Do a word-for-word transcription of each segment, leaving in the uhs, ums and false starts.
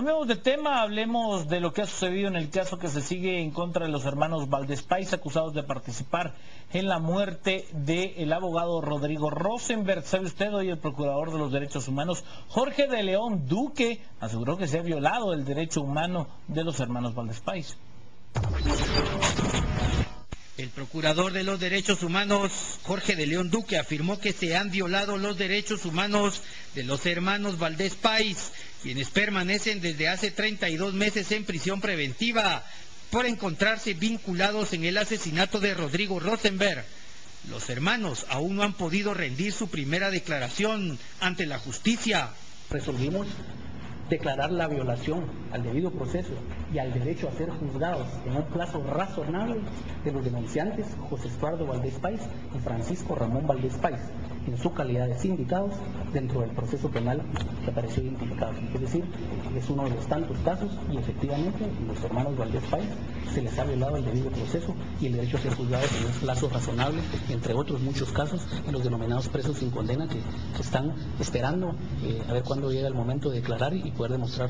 Cambiamos de tema, hablemos de lo que ha sucedido en el caso que se sigue en contra de los hermanos Valdés Paiz, acusados de participar en la muerte del abogado Rodrigo Rosenberg. ¿Sabe usted? Hoy el procurador de los derechos humanos, Jorge de León Duque, aseguró que se ha violado el derecho humano de los hermanos Valdés Paiz. El procurador de los derechos humanos, Jorge de León Duque, afirmó que se han violado los derechos humanos de los hermanos Valdés Paiz, quienes permanecen desde hace treinta y dos meses en prisión preventiva por encontrarse vinculados en el asesinato de Rodrigo Rosenberg. Los hermanos aún no han podido rendir su primera declaración ante la justicia. Resolvimos declarar la violación al debido proceso y al derecho a ser juzgados en un plazo razonable de los denunciantes José Eduardo Valdés Paiz y Francisco Ramón Valdés Paiz, en su calidad de sindicados dentro del proceso penal que apareció identificado. Es decir, es uno de los tantos casos y efectivamente los hermanos Valdés Paiz se les ha violado el debido proceso y el derecho a ser juzgados en un plazo razonable, entre otros muchos casos, los denominados presos sin condena que, que están esperando eh, a ver cuándo llega el momento de declarar y poder demostrar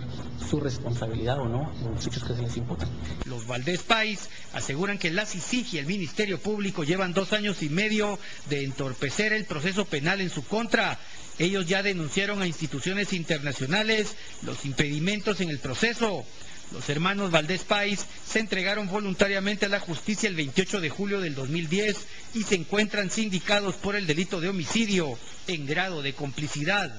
su responsabilidad o no en los hechos que se les imputan. Los Valdés Paiz aseguran que la C I C I G y el Ministerio Público llevan dos años y medio de entorpecer el proceso penal en su contra. Ellos ya denunciaron a instituciones internacionales los impedimentos en el proceso. Los hermanos Valdés Paiz se entregaron voluntariamente a la justicia el veintiocho de julio del dos mil diez y se encuentran sindicados por el delito de homicidio en grado de complicidad.